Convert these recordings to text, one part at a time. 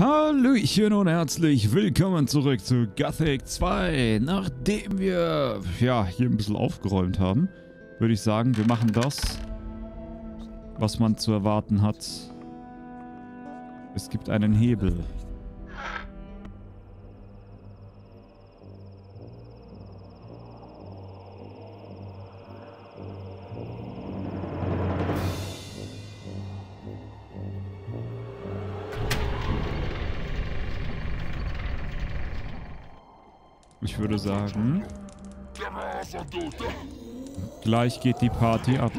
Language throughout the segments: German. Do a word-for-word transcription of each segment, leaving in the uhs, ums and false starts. Hallöchen und herzlich willkommen zurück zu Gothic zwei. Nachdem wir ja hier ein bisschen aufgeräumt haben, würde ich sagen, wir machen das, was man zu erwarten hat. Es gibt einen Hebel. Ich würde sagen, gleich geht die Party ab.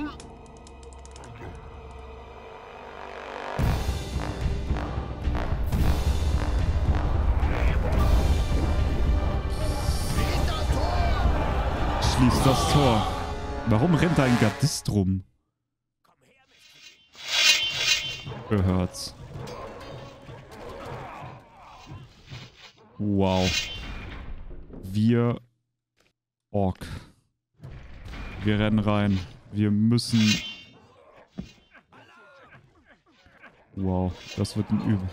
Schließt das Tor. Warum rennt da ein Gardist rum? Gehört's. Wow. Wir... Ork. Wir rennen rein. Wir müssen... Wow, das wird ein Übel.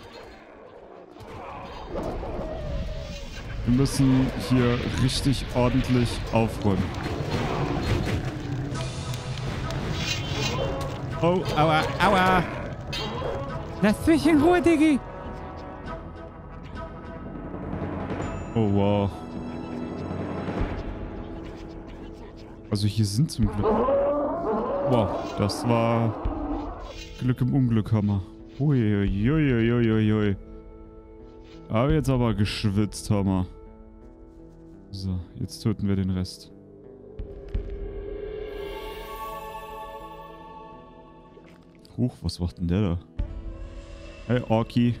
Wir müssen hier richtig ordentlich aufräumen. Oh, aua, aua! Lass mich in Ruhe, Diggi! Oh, wow. Also hier sind zum Glück... Wow, das war... Glück im Unglück, Hammer. Uiuiuiuiuiui. Aber jetzt aber geschwitzt, Hammer. So, jetzt töten wir den Rest. Huch, was macht denn der da? Hey, Orki.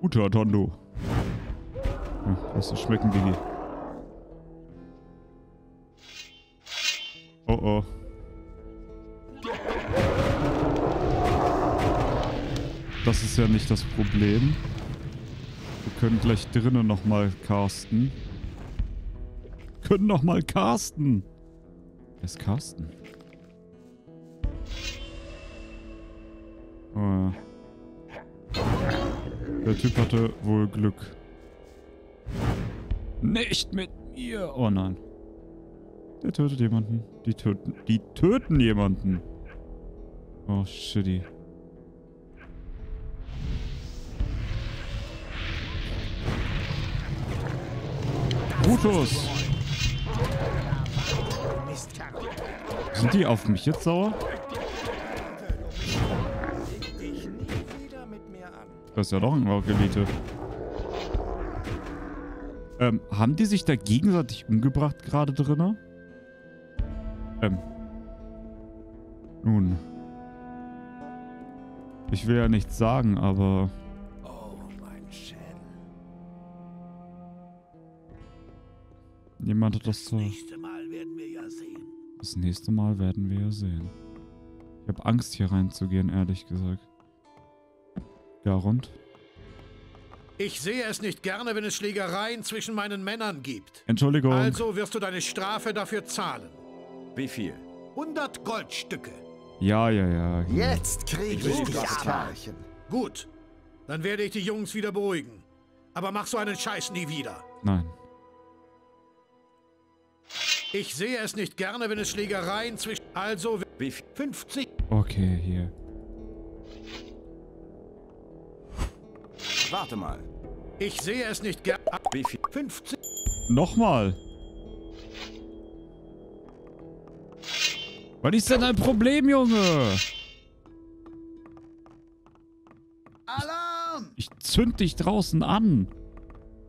Guter Tondo. Hm, lass uns schmecken, Digi. Oh oh. Das ist ja nicht das Problem. Wir können gleich drinnen nochmal casten. Wir können nochmal casten! Wer ist Carsten? Oh ja. Der Typ hatte wohl Glück. Nicht mit mir! Oh nein. Der tötet jemanden. Die töten. Die töten jemanden. Oh, shitty. Brutus! Sind die auf mich jetzt sauer? Das ist ja doch ein Ork-Elite. Ähm, haben die sich da gegenseitig umgebracht gerade drinnen? Ähm. Nun. Ich will ja nichts sagen, aber... Oh, mein Schädel. Jemand hat das zu... Das nächste Mal werden wir ja sehen. Das nächste Mal werden wir ja sehen. Ich habe Angst, hier reinzugehen, ehrlich gesagt. Garond? Ich sehe es nicht gerne, wenn es Schlägereien zwischen meinen Männern gibt. Entschuldigung. Also wirst du deine Strafe dafür zahlen. Wie viel? hundert Goldstücke. Ja, ja, ja. Genau. Jetzt krieg ich das Kerlchen. Gut, dann werde ich die Jungs wieder beruhigen. Aber mach so einen Scheiß nie wieder. Nein. Ich sehe es nicht gerne, wenn es Schlägereien zwischen... Also... Wie viel? fünfzig... Okay, hier. Warte mal. Ich sehe es nicht gerne... Wie viel? fünfzig... Nochmal. Was ist denn dein Problem, Junge? Alarm! Ich, ich zünd dich draußen an.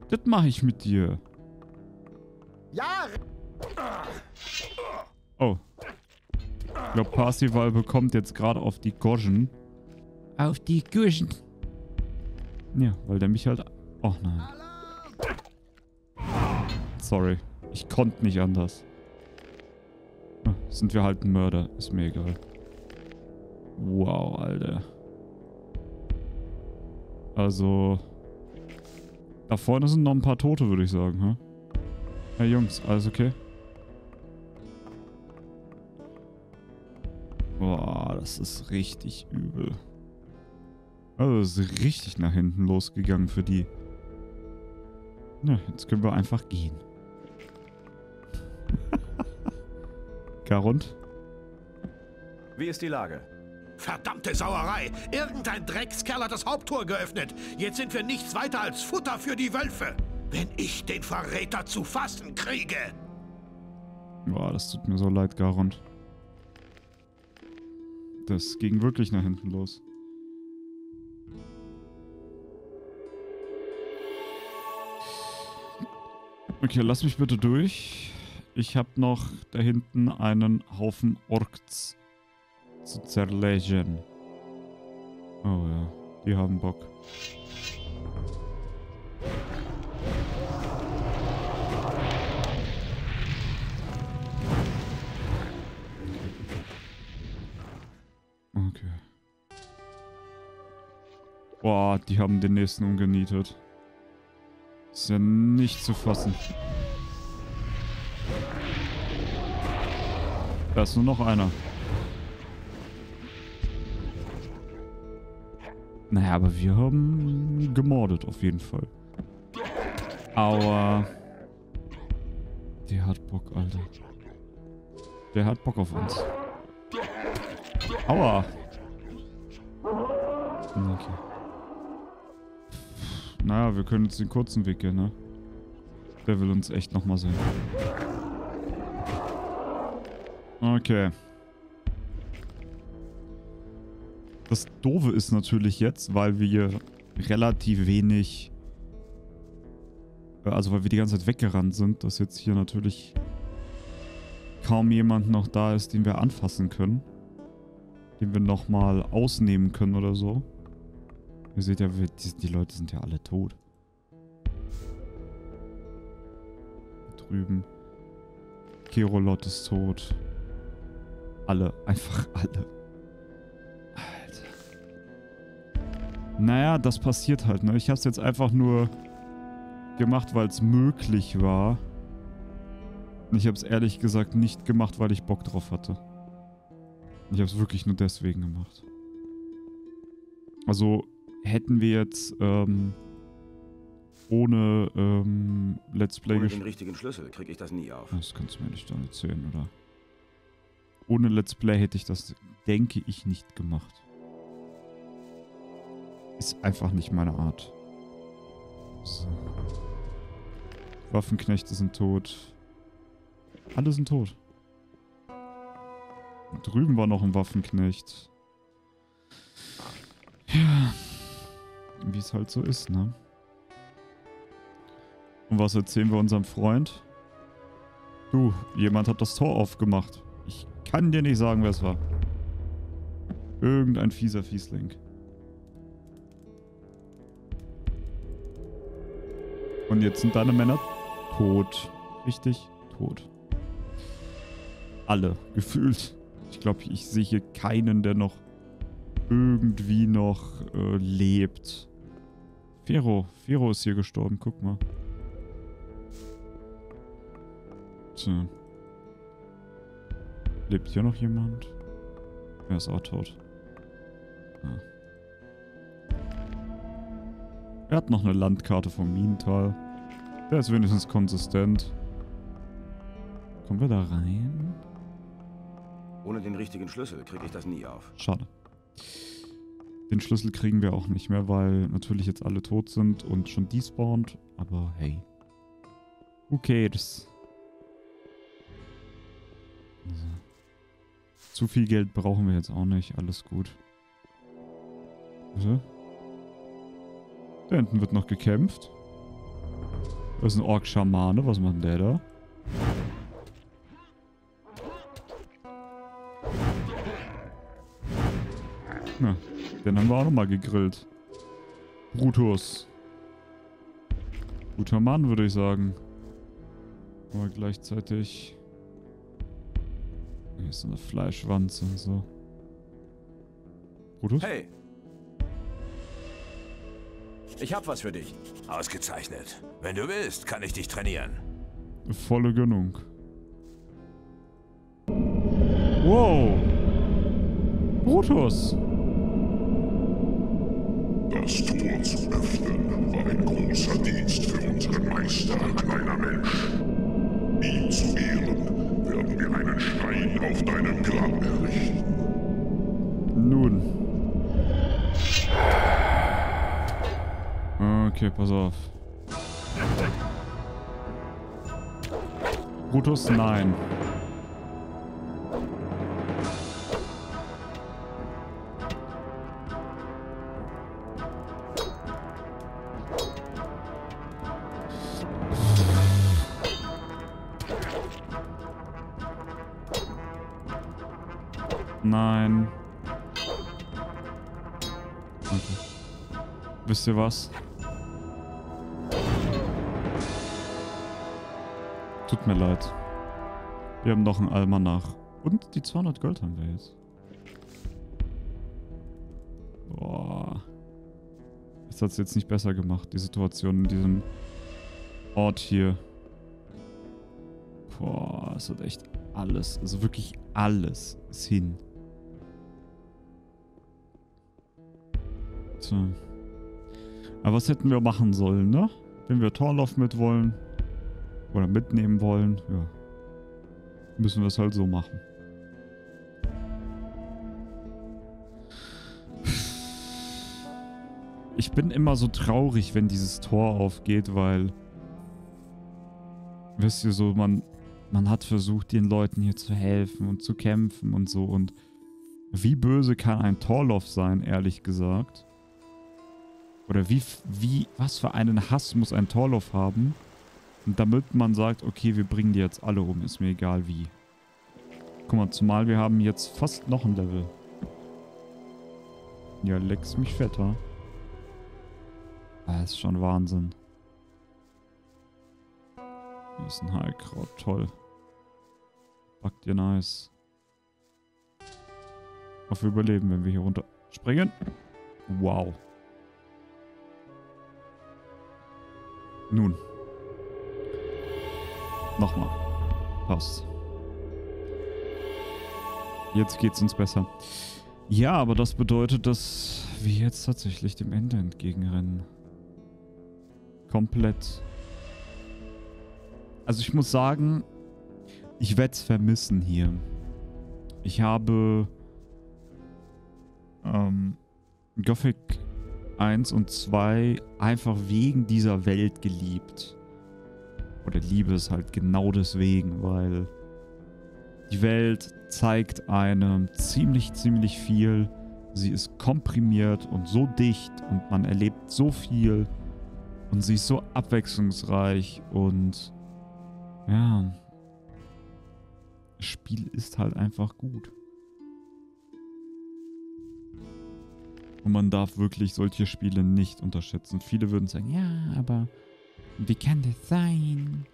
Das mache ich mit dir. Ja! Oh. Ich glaube, Parzival bekommt jetzt gerade auf die Goschen. Auf die Goschen. Ja, weil der mich halt... Oh nein. Alarm! Sorry. Ich konnte nicht anders. Sind wir halt ein Mörder. Ist mir egal. Wow, Alter. Also... Da vorne sind noch ein paar Tote, würde ich sagen, hä? Hey Jungs, alles okay? Boah, das ist richtig übel. Also es ist richtig nach hinten losgegangen für die. Na, jetzt können wir einfach gehen. Garond? Wie ist die Lage? Verdammte Sauerei! Irgendein Dreckskerl hat das Haupttor geöffnet. Jetzt sind wir nichts weiter als Futter für die Wölfe. Wenn ich den Verräter zu fassen kriege! Boah, das tut mir so leid, Garond. Das ging wirklich nach hinten los. Okay, lass mich bitte durch. Ich habe noch da hinten einen Haufen Orks zu zerlegen. Oh ja, die haben Bock. Okay. Boah, die haben den nächsten umgenietet. Ist ja nicht zu fassen. Da ist nur noch einer. Naja, aber wir haben gemordet auf jeden Fall. Aber der hat Bock, Alter. Der hat Bock auf uns. Aua! Okay. Naja, wir können jetzt den kurzen Weg gehen, ne? Der will uns echt nochmal sehen. Okay. Das Doofe ist natürlich jetzt, weil wir relativ wenig... Also weil wir die ganze Zeit weggerannt sind, dass jetzt hier natürlich kaum jemand noch da ist, den wir anfassen können. Den wir nochmal ausnehmen können oder so. Ihr seht ja, die Leute sind ja alle tot. Drüben. Kerolot ist tot. Alle. Einfach alle. Alter. Naja, das passiert halt, ne? Ich hab's jetzt einfach nur gemacht, weil es möglich war. Und ich hab's ehrlich gesagt nicht gemacht, weil ich Bock drauf hatte. Ich hab's wirklich nur deswegen gemacht. Also... Hätten wir jetzt ähm, ohne ähm, Let's Play gespielt. Ohne den richtigen Schlüssel kriege ich das nie auf. Das kannst du mir nicht dann erzählen, oder? Ohne Let's Play hätte ich das, denke ich, nicht gemacht. Ist einfach nicht meine Art. So. Waffenknechte sind tot. Alle sind tot. Drüben war noch ein Waffenknecht. Ja. Wie es halt so ist, ne? Und was erzählen wir unserem Freund? Du, jemand hat das Tor aufgemacht. Ich kann dir nicht sagen, wer es war. Irgendein fieser Fiesling. Und jetzt sind deine Männer tot. Richtig, tot. Alle, gefühlt. Ich glaube, ich sehe hier keinen, der noch irgendwie noch äh, lebt. Fero. Fero ist hier gestorben. Guck mal. Tja. Lebt hier noch jemand? Er ist auch tot. Ja. Er hat noch eine Landkarte vom Mintal. Der ist wenigstens konsistent. Kommen wir da rein? Ohne den richtigen Schlüssel kriege ich das nie auf. Schade. Den Schlüssel kriegen wir auch nicht mehr, weil natürlich jetzt alle tot sind und schon despawnt. Aber hey. Okay, das... Also. Zu viel Geld brauchen wir jetzt auch nicht. Alles gut. Bitte? Da hinten wird noch gekämpft. Das ist ein Ork-Schamane. Was macht der da? Na, den haben wir auch nochmal gegrillt. Brutus. Guter Mann, würde ich sagen. Aber gleichzeitig... Hier ist so eine Fleischwanze und so. Brutus? Hey! Ich hab was für dich. Ausgezeichnet. Wenn du willst, kann ich dich trainieren. Volle Gönnung. Wow! Brutus! das Tor zu öffnen, war ein großer Dienst für unseren Meister, kleiner Mensch. Ihm zu Ehren werden wir einen Stein auf deinem Grab errichten. Nun. Okay, pass auf. Brutus, nein. Nein. Okay. Wisst ihr was? Tut mir leid. Wir haben noch einen Almanach. Und die zweihundert Gold haben wir jetzt. Boah. Das hat es jetzt nicht besser gemacht, die Situation in diesem Ort hier. Boah, es hat echt alles, also wirklich alles ist hin. So. Aber was hätten wir machen sollen, ne? Wenn wir Torloff mit wollen oder mitnehmen wollen, ja, müssen wir es halt so machen. Ich bin immer so traurig, wenn dieses Tor aufgeht, weil, wisst ihr, so man, man hat versucht, den Leuten hier zu helfen und zu kämpfen und so, und wie böse kann ein Torloff sein, ehrlich gesagt? Oder wie, wie, was für einen Hass muss ein Torloff haben? Und damit man sagt, okay, wir bringen die jetzt alle um, ist mir egal wie. Guck mal, zumal wir haben jetzt fast noch ein Level. Ja, leck's mich fetter. Das ist schon Wahnsinn. Hier ist ein Heilkraut, toll. Packt ihr nice. Auf Überleben, wenn wir hier runter springen. Wow. Nun. Nochmal. Passt. Jetzt geht's uns besser. Ja, aber das bedeutet, dass wir jetzt tatsächlich dem Ende entgegenrennen. Komplett. Also ich muss sagen, ich werde es vermissen hier. Ich habe ähm, Gothic eins und zwei einfach wegen dieser Welt geliebt. Oder liebe es halt genau deswegen, weil die Welt zeigt einem ziemlich, ziemlich viel. Sie ist komprimiert und so dicht und man erlebt so viel. Und sie ist so abwechslungsreich und ja, das Spiel ist halt einfach gut. Und man darf wirklich solche Spiele nicht unterschätzen. Viele würden sagen, ja, aber wie kann das sein,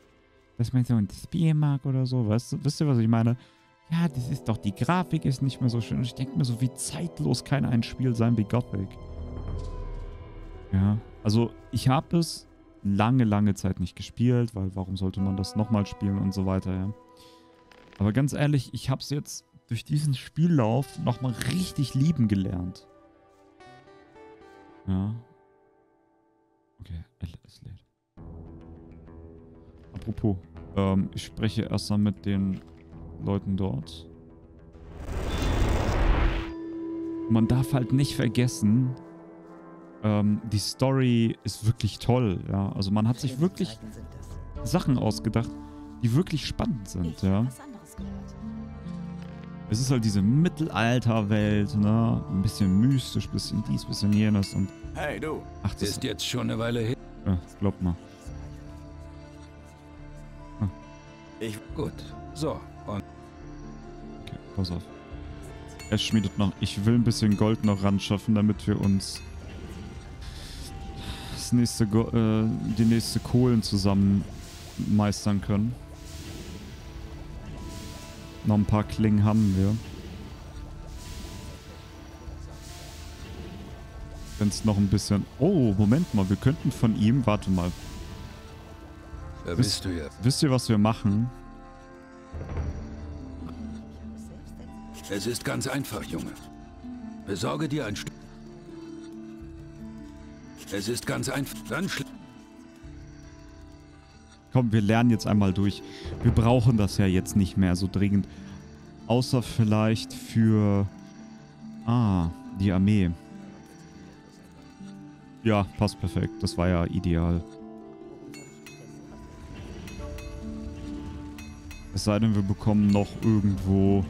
dass man so ein Spiel mag oder so? Weißt du, wisst ihr, was ich meine? Ja, das ist doch, die Grafik ist nicht mehr so schön. Ich denke mir so, wie zeitlos kann ein Spiel sein wie Gothic? Ja, also ich habe es lange, lange Zeit nicht gespielt, weil warum sollte man das nochmal spielen und so weiter, ja. Aber ganz ehrlich, ich habe es jetzt durch diesen Spiellauf nochmal richtig lieben gelernt. Ja. Okay, es lädt. Apropos, ähm, ich spreche erst mal mit den Leuten dort. Man darf halt nicht vergessen, ähm, die Story ist wirklich toll, ja. Also man hat sich wirklich Sachen ausgedacht, die wirklich spannend sind, ja. Es ist halt diese Mittelalterwelt, ne? Ein bisschen mystisch, bisschen dies, bisschen jenes und... Hey du, ach, das ist jetzt schon eine Weile hin. Ja, glaubt mal. Ich... Gut. So, und... Okay, pass auf. Er schmiedet noch. Ich will ein bisschen Gold noch ran schaffen, damit wir uns das nächste Go äh, die nächste Kohlen zusammen meistern können. Noch ein paar Klingen haben wir. Wenn es noch ein bisschen... Oh, Moment mal. Wir könnten von ihm... Warte mal. Da bist du jetzt. Wisst ihr, was wir machen? Es ist ganz einfach, Junge. Besorge dir ein Stück. Es ist ganz einfach. Dann schl Komm, wir lernen jetzt einmal durch. Wir brauchen das ja jetzt nicht mehr so dringend. Außer vielleicht für... Ah, die Armee. Ja, passt perfekt. Das war ja ideal. Es sei denn, wir bekommen noch irgendwo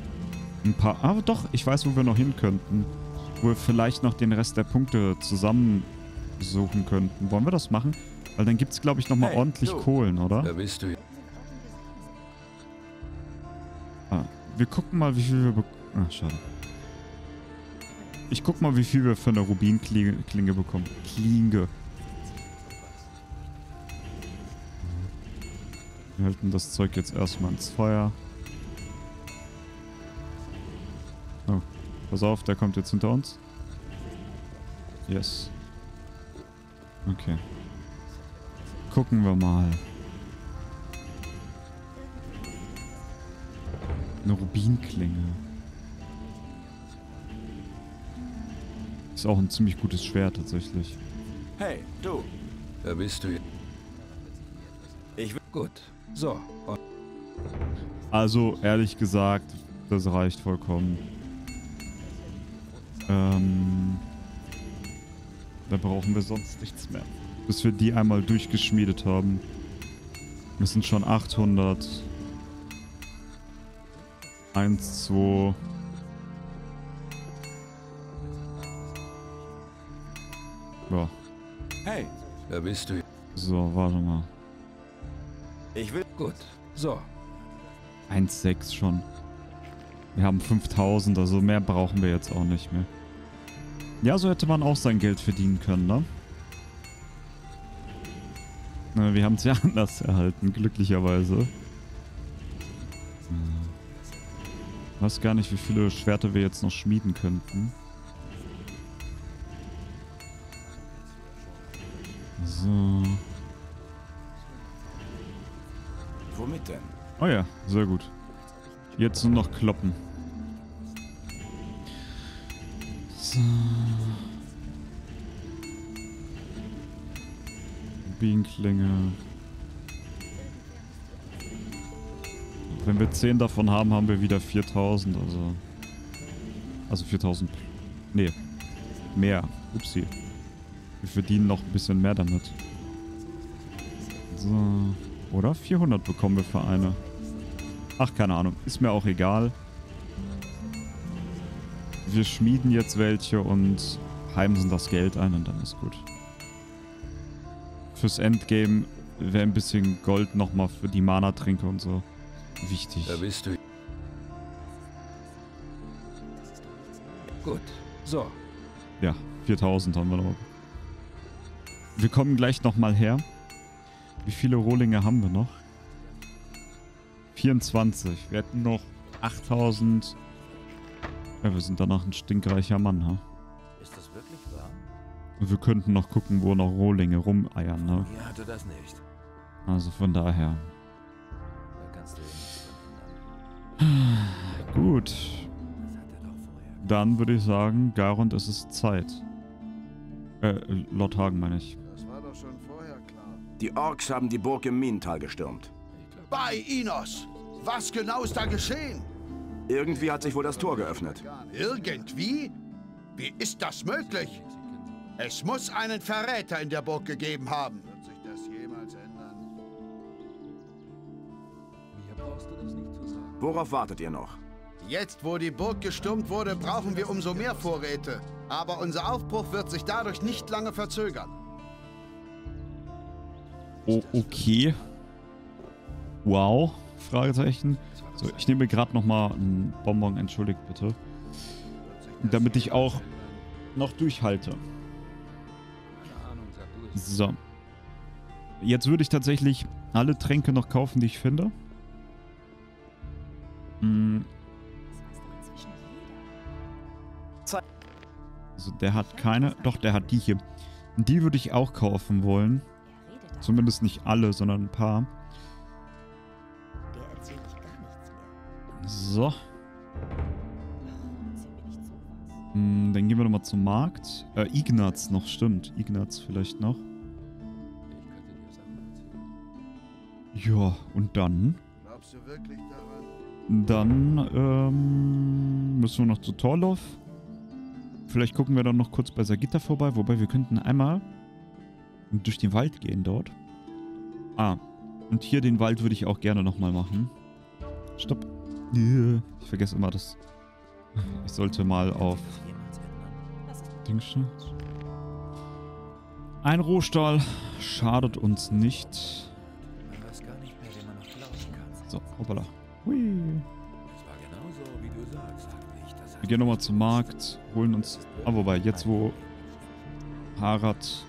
ein paar... Aber doch, ich weiß, wo wir noch hin könnten. Wo wir vielleicht noch den Rest der Punkte zusammensuchen könnten. Wollen wir das machen? Weil dann gibt es, glaube ich, nochmal hey, ordentlich du. Kohlen, oder? Da bist du. Ah, wir gucken mal, wie viel wir... Ach, schade. Ich guck mal, wie viel wir für eine Rubinklinge bekommen. Klinge. Wir halten das Zeug jetzt erstmal ins Feuer. Oh, pass auf, der kommt jetzt hinter uns. Yes. Okay. Gucken wir mal. Eine Rubinklinge. Ist auch ein ziemlich gutes Schwert tatsächlich. Hey, du. Da bist du. Ich will. Gut. So. Also, ehrlich gesagt, das reicht vollkommen. Ähm. Da brauchen wir sonst nichts mehr. Bis wir die einmal durchgeschmiedet haben. Wir sind schon achthundert. Eins, zwei... Ja. Hey, da bist du. So, warte mal. Ich will. Gut. So. eins Komma sechs schon. Wir haben fünftausend, also mehr brauchen wir jetzt auch nicht mehr. Ja, so hätte man auch sein Geld verdienen können, ne? Na, wir haben es ja anders erhalten, glücklicherweise. Ich weiß gar nicht, wie viele Schwerter wir jetzt noch schmieden könnten. So. Womit denn? Oh ja, sehr gut. Jetzt nur noch kloppen. So. Bienenklinge. Wenn wir zehn davon haben, haben wir wieder viertausend, also. Also viertausend. Nee. Mehr. Upsi. Wir verdienen noch ein bisschen mehr damit. So. Oder? vierhundert bekommen wir für eine. Ach, keine Ahnung. Ist mir auch egal. Wir schmieden jetzt welche und heimsen das Geld ein und dann ist gut. Fürs Endgame wäre ein bisschen Gold nochmal für die Mana-Trinker und so wichtig. Da bist du. Gut. So. Ja, viertausend haben wir noch. Wir kommen gleich nochmal her. Wie viele Rohlinge haben wir noch? vierundzwanzig. Wir hätten noch achttausend. Ja, wir sind danach ein stinkreicher Mann, ha? Ist das wirklich wahr? Und wir könnten noch gucken, wo noch Rohlinge rumeiern, ne? Ich hatte das nicht. Also von daher. Gut. Dann würde ich sagen, Garond, es ist Zeit. Äh, Lord Hagen meine ich. Die Orks haben die Burg im Mintal gestürmt. Bei Inos! Was genau ist da geschehen? Irgendwie hat sich wohl das Tor geöffnet. Irgendwie? Wie ist das möglich? Es muss einen Verräter in der Burg gegeben haben. Wird sich das jemals ändern? Worauf wartet ihr noch? Jetzt, wo die Burg gestürmt wurde, brauchen wir umso mehr Vorräte. Aber unser Aufbruch wird sich dadurch nicht lange verzögern. Oh, okay. Wow. Fragezeichen. So, ich nehme gerade nochmal einen Bonbon, entschuldigt bitte. Damit ich auch noch durchhalte. So. Jetzt würde ich tatsächlich alle Tränke noch kaufen, die ich finde. Hm. Also der hat keine... Doch, der hat die hier. Die würde ich auch kaufen wollen. Zumindest nicht alle, sondern ein paar. So. Hm, dann gehen wir nochmal zum Markt. Äh, Ignaz noch, stimmt. Ignaz vielleicht noch. Ja, und dann? Glaubst du wirklich daran? Dann ähm, müssen wir noch zu Torloff. Vielleicht gucken wir dann noch kurz bei Sagitta vorbei. Wobei, wir könnten einmal durch den Wald gehen dort. Ah, und hier den Wald würde ich auch gerne nochmal machen. Stopp. Ich vergesse immer das. Ich sollte mal auf... Dingschen. Ein Rohstahl schadet uns nicht. So, hoppala. Hui. Wir gehen nochmal zum Markt, holen uns... Ah, wobei, jetzt wo Harad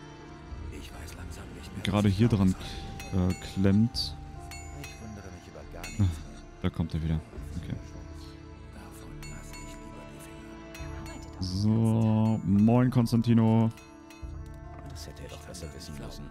gerade hier dran äh, klemmt. Da kommt er wieder. Okay. So, moin Konstantino. Das hätte er doch besser wissen lassen.